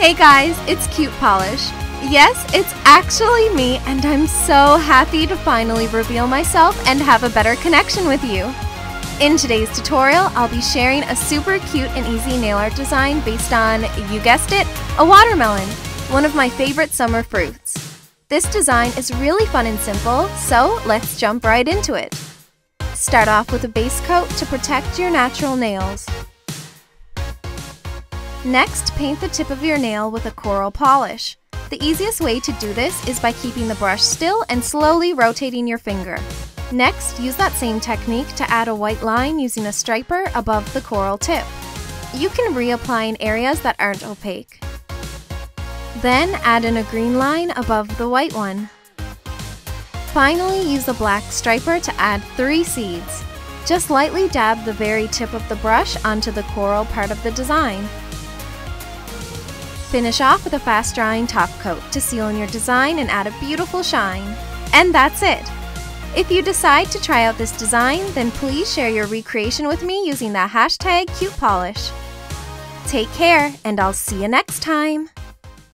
Hey guys, it's CutePolish. Yes, it's actually me, and I'm so happy to finally reveal myself and have a better connection with you. In today's tutorial, I'll be sharing a super cute and easy nail art design based on, you guessed it, a watermelon, one of my favorite summer fruits. This design is really fun and simple, so let's jump right into it. Start off with a base coat to protect your natural nails. Next, paint the tip of your nail with a coral polish. The easiest way to do this is by keeping the brush still and slowly rotating your finger. Next, use that same technique to add a white line using a striper above the coral tip. You can reapply in areas that aren't opaque. Then add in a green line above the white one. Finally, use a black striper to add 3 seeds. Just lightly dab the very tip of the brush onto the coral part of the design. Finish off with a fast-drying top coat to seal in your design and add a beautiful shine. And that's it! If you decide to try out this design, then please share your recreation with me using the hashtag CutePolish. Take care, and I'll see you next time!